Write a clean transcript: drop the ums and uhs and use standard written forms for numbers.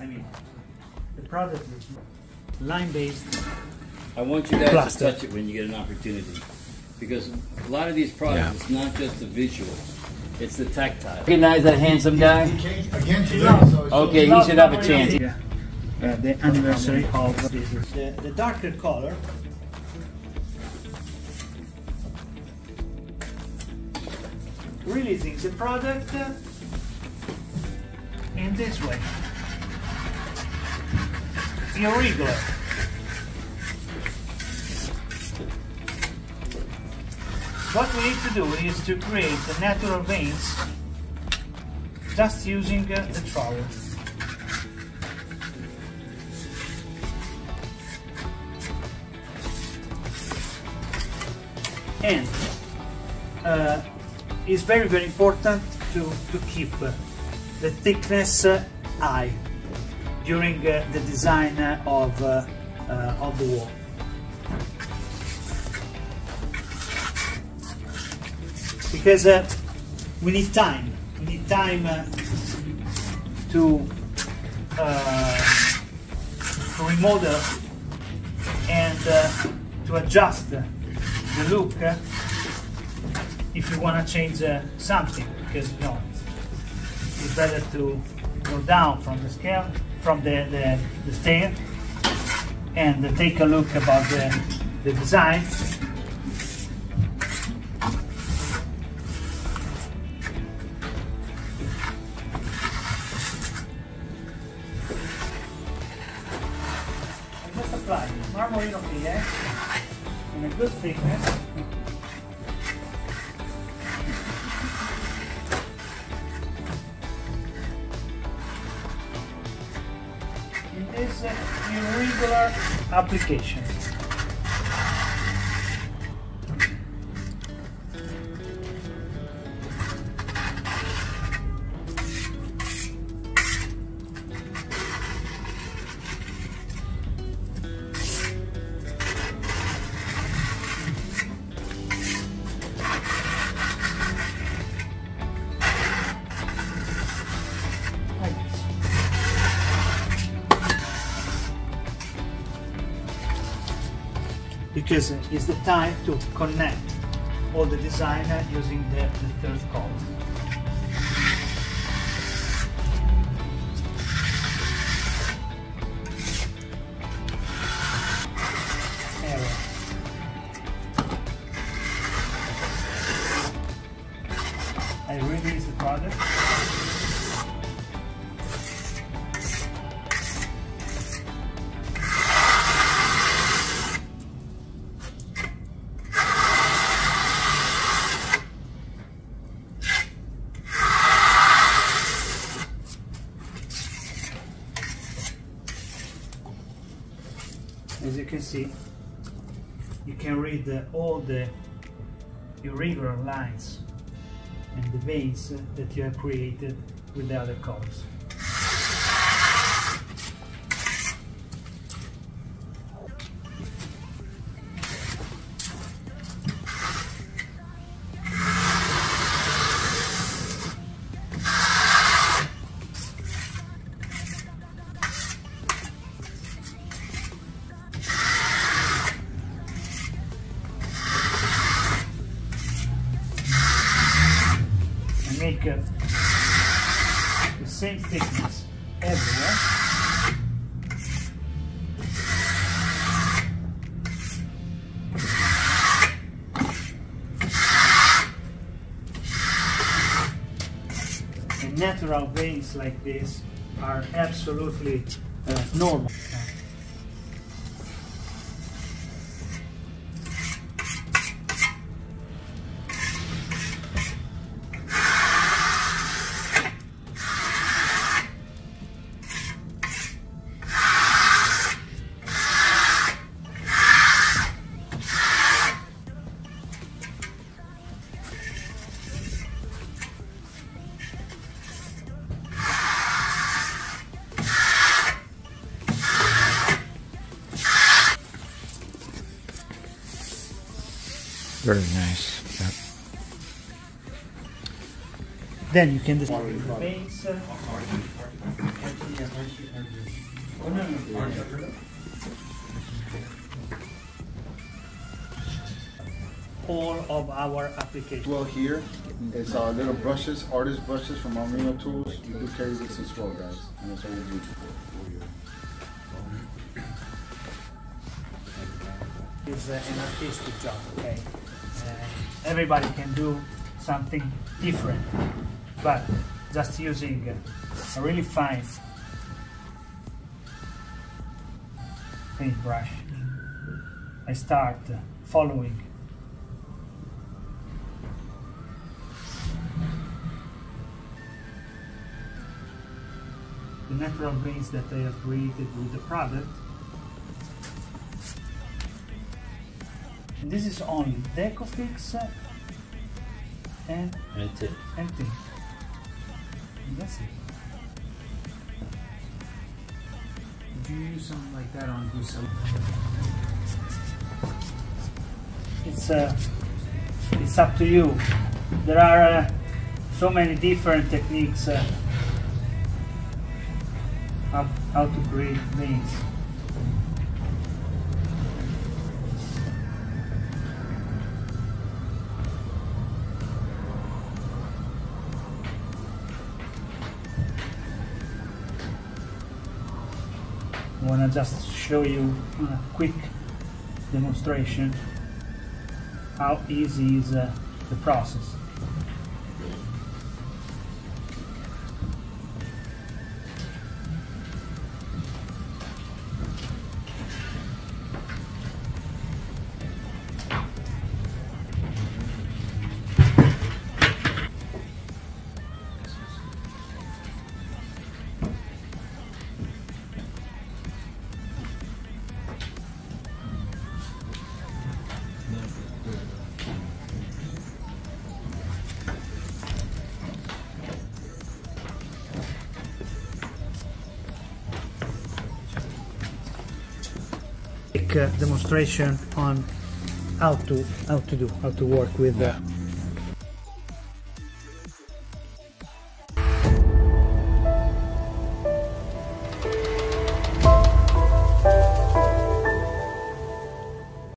I mean, the product is lime-based. I want you guys to touch it when you get an opportunity, because a lot of these products, it's not just the visual, it's the tactile. Recognize that handsome guy? Okay, he should have a chance. Yeah. The anniversary of the darker color. Releasing the product in this way, irregular. What we need to do is to create the natural veins just using the trowel. And it's very, very important to keep the thickness high during the design of the wall. Because we need time to remodel and to adjust the look if you want to change something, because it's better to go down from the scale, from the stair, and take a look about the design. I just apply Marmorino here in a good thickness. This irregular application. Because it's the time to connect all the designer using the third color. I release the product. As you can see, you can read all the irregular lines and the veins that you have created with the other colors. Make the same thickness everywhere. The natural veins like this are absolutely normal. Very nice. Yep. Then you can just All of our applications. Well, here is our little brushes, artist brushes from Armino Tools. We do carry this as well, guys. And that's what we do. It's an artistic job, okay? Everybody can do something different, but just using a really fine paintbrush, I start following the natural grains that I have created with the product. And this is only Decofix and tint. That's it. Would you use something like that on Gussel? It's up to you. There are so many different techniques how to create things. I want to just show you on a quick demonstration how easy is the process. Demonstration on how to work with